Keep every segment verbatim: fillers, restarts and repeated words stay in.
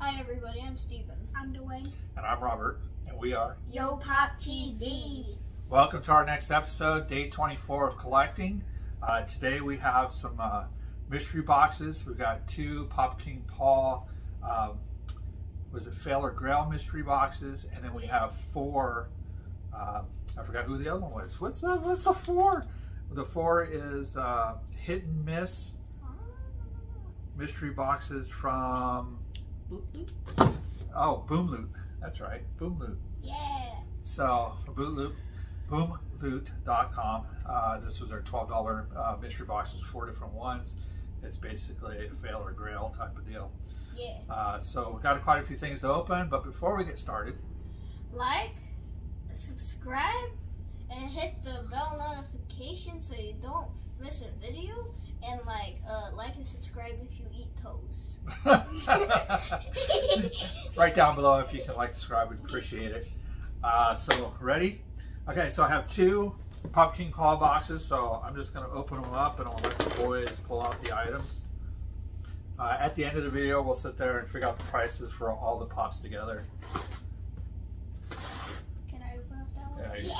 Hi everybody, I'm Steven. I'm Dwayne. And I'm Robert, and we are Yo-Pop T V. Welcome to our next episode, day twenty-four of collecting. Uh, today we have some uh, mystery boxes. We've got two Pop King Paul, um, was it Fail or Grail mystery boxes, and then we have four, uh, I forgot who the other one was. What's the, what's the four? The four is uh, hit and miss mystery boxes from... Boom Loot? Oh, Boom Loot. That's right. Boom Loot. Yeah. So, Boom Loot, Boom Loot dot com. Uh, this was our twelve dollar uh, mystery boxes, four different ones. It's basically a fail or grail type of deal. Yeah. Uh, so, we've got quite a few things to open, but before we get started, like, subscribe, and hit the bell notification so you don't miss a video. And like, uh, like and subscribe if you eat toast. Right down below if you can like, subscribe, we'd appreciate it. Uh, so, ready? Okay, so I have two Pop King Paul boxes, so I'm just gonna open them up and I'll let the boys pull out the items. Uh, at the end of the video, we'll sit there and figure out the prices for all the pops together. Can I open up that one? Yeah, you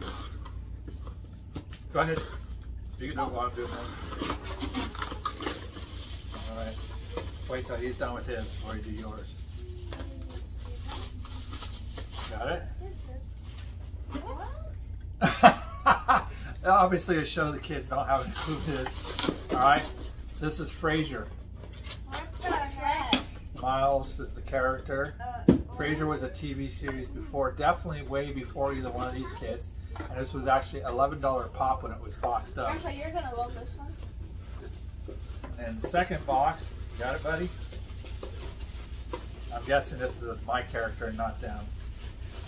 can. Go ahead. You can do what I'm doing now. Alright. Wait till he's done with his before you do yours. Got it? What? Obviously a show the kids don't have a clue who it is. Alright. This is Frasier. What's that? Miles is the character. Frasier was a T V series before, definitely way before either one of these kids. And this was actually eleven dollar pop when it was boxed up. Grandpa, you're gonna love this one. And the second box, you got it, buddy? I'm guessing this is my character and not them.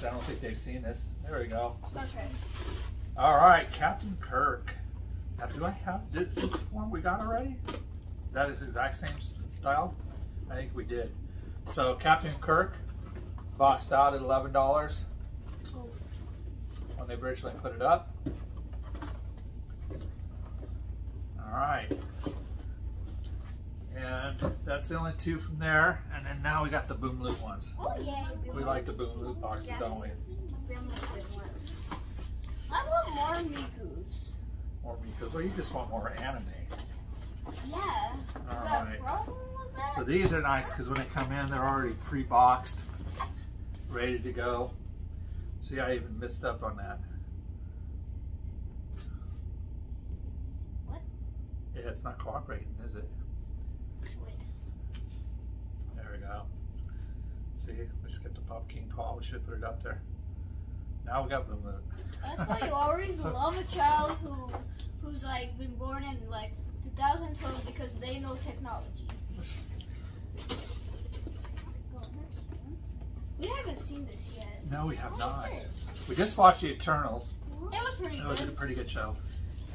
I don't think they've seen this. There we go. Okay. All right, Captain Kirk. Now, do I have this, this one we got already? That is the exact same style? I think we did. So, Captain Kirk. Boxed out at eleven dollars when they originally put it up. All right, and that's the only two from there. And then now we got the Boom Loot ones. Oh yeah, we like the Boom Loot boxes, yes. Don't we? I want more Miku's. More Miku's. Well, you just want more anime. Yeah. All right. Is that wrong with that? So these are nice because when they come in, they're already pre-boxed. Ready to go. See, I even missed up on that. What? Yeah, it's not cooperating, is it? Wait. There we go. See, we skipped the Pop King Paul. We should put it up there. Now we got Boom Loot. That's why you always love a child who, who's like been born in like two thousand twelve because they know technology. We haven't seen this yet. No, we have not. We just watched The Eternals. It was pretty good. It was a pretty good show.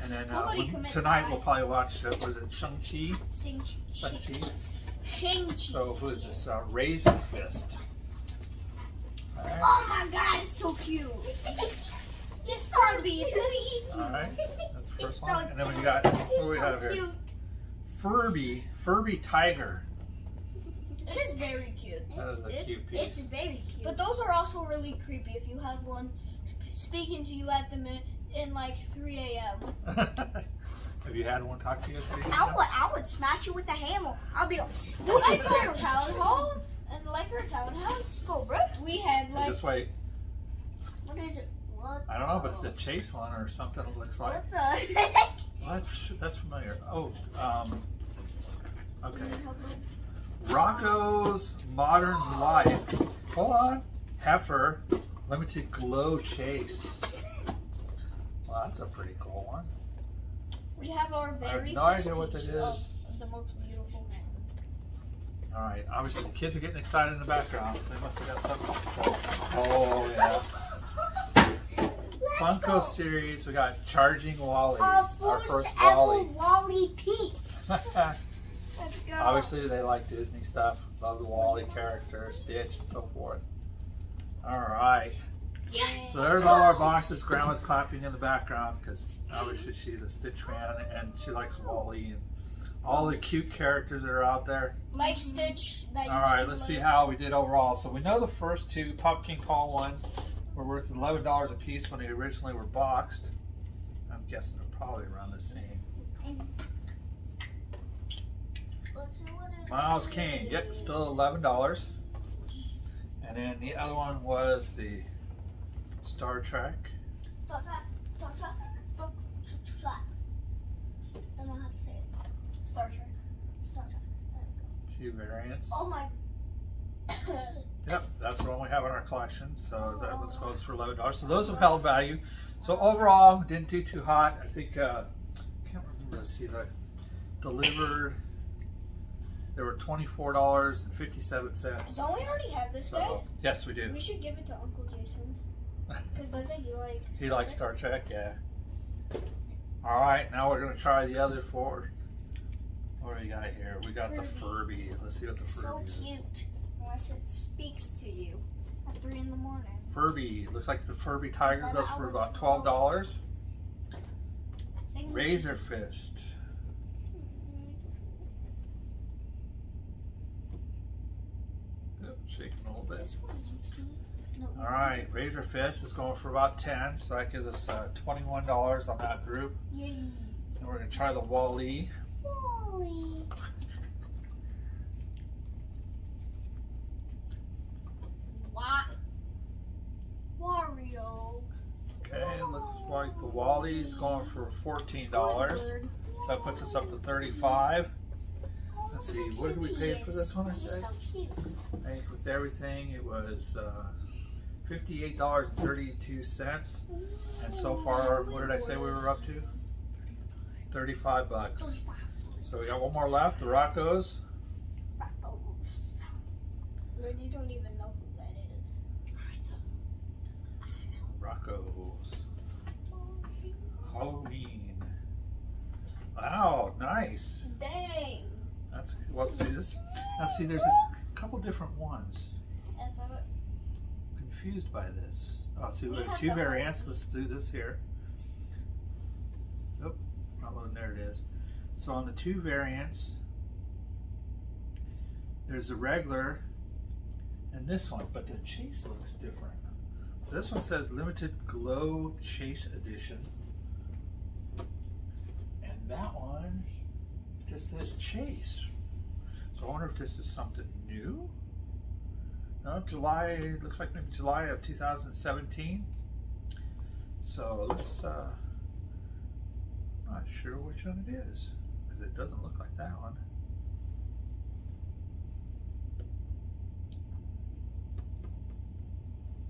And then uh, we, tonight we'll probably watch, uh, was it Shang-Chi? Shang-Chi. Shang-Chi. Shang-Chi. So who is this? Uh, Razor Fist. All right. Oh my god, it's so cute. It's Furby. It's going to eat you. All right. That's the first one. So and then we got, what do we have so here? Furby. Furby Tiger. It is very cute. That is a it's, cute piece. It's very cute. But those are also really creepy if you have one speaking to you at the minute in like three A M Have you had one talk to you? I would, I would smash you with a hammer. I'll be like, well, like our town hall and like our townhouse. Go, bro. We had like. Just wait. What is it? What? I don't know, but it's a chase one or something it looks like. What the heck? Well, that's, that's familiar. Oh, um. Okay. Rocko's Modern Life. Hold on. Heifer Limited Glow Chase. Well, that's a pretty cool one. We have our very I have no idea what this is. The most beautiful man. Alright, obviously the kids are getting excited in the background, so they must have got something. Oh, yeah. Funko go. Series, we got Charging Wall-E. Our, our first Wall-E Wall-E piece. Let's go. Obviously, they like Disney stuff. Love the Wall-E character, Stitch, and so forth. All right. Yes. So there's all our boxes. Grandma's clapping in the background because obviously she's a Stitch fan and she likes Wall-E and all the cute characters that are out there. Like Stitch. That all right, let's see how we did overall. So we know the first two Pop King Paul ones were worth eleven dollars a piece when they originally were boxed. I'm guessing they're probably around the same. Miles Kane, yep, still eleven dollars. And then the other one was the Star Trek. Star Trek, Star Trek, Star Trek. I don't know how to say it. Star Trek, Star Trek. There we go. Two variants. Oh my. Yep, that's the one we have in our collection. So that one goes for eleven dollars. So those have held value. So overall, didn't do too hot. I think, uh, I can't remember the season I delivered. They were twenty-four dollars and fifty-seven cents. Don't we already have this so, guy? Yes, we do. We should give it to Uncle Jason. Because doesn't he like Star Trek? He likes Star Trek, yeah. All right, now we're going to try the other four. What do we got here? We got Furby. the Furby. Let's see what the Furby so is. So cute. Unless it speaks to you at three in the morning. Furby. Looks like the Furby Tiger goes for about twelve dollars. Razor Fist. Shaking a little bit. All right, Razor Fist is going for about ten, so that gives us uh, twenty-one dollars on that group. Yay. And we're going to try the Wall-E. Wall-E. What? Wario. Okay, it looks like the Wall-E is going for fourteen dollars. Squidward. That puts us up to thirty-five dollars. Let's see, what did we pay for this one? I said, I think with everything it was uh, fifty-eight dollars and thirty-two cents, and so far, what did I say we were up to? thirty-five bucks. So we got one more left, the Rocko's. Rocko's. You don't even know who that is. I know. Rocko's. Halloween. Wow, nice. Dang. That's, well, see this. Now, see, there's a couple different ones. I'm confused by this. Oh, see, we have two variants. Let's do this here. Nope, oh, not loading. There it is. So, on the two variants, there's a regular and this one, but the Chase looks different. So, this one says Limited Glow Chase Edition, and that one just says Chase. So I wonder if this is something new. No, July, looks like maybe July of two thousand seventeen. So let's, uh, I'm not sure which one it is, because it doesn't look like that one.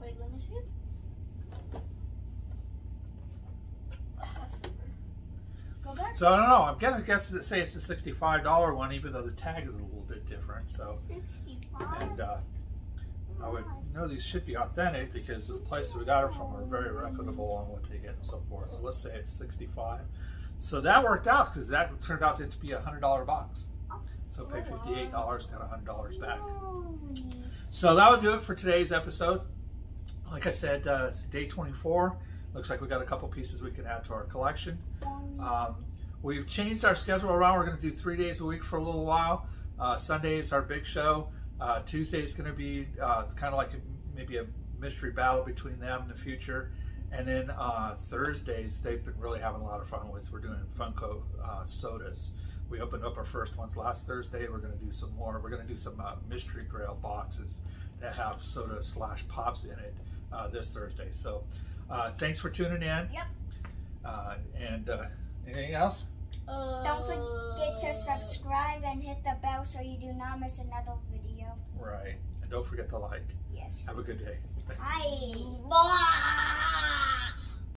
Wait, let me see it. So I don't know, I'm gonna guess that say it's a sixty-five dollar one, even though the tag is a little bit different. So sixty-five. And uh, I would know these should be authentic because the place that we got them from are very reputable on what they get and so forth. So let's say it's sixty-five. So that worked out because that turned out to be a hundred dollar box. So pay fifty-eight dollars, got a hundred dollars back. So that would do it for today's episode. Like I said, uh, it's day twenty-four. Looks like we got a couple pieces we can add to our collection. Um, We've changed our schedule around. We're going to do three days a week for a little while. Uh, Sunday is our big show. Uh, Tuesday is going to be uh, kind of like a, maybe a mystery battle between them in the future. And then uh, Thursdays, they've been really having a lot of fun with. We're doing Funko uh, sodas. We opened up our first ones last Thursday. We're going to do some more. We're going to do some uh, mystery grail boxes that have soda slash pops in it uh, this Thursday. So uh, thanks for tuning in. Yep. Uh, and uh, anything else? Uh, Don't forget to subscribe and hit the bell so you do not miss another video. Right. And don't forget to like. Yes. Have a good day. Thanks. Bye. Bye.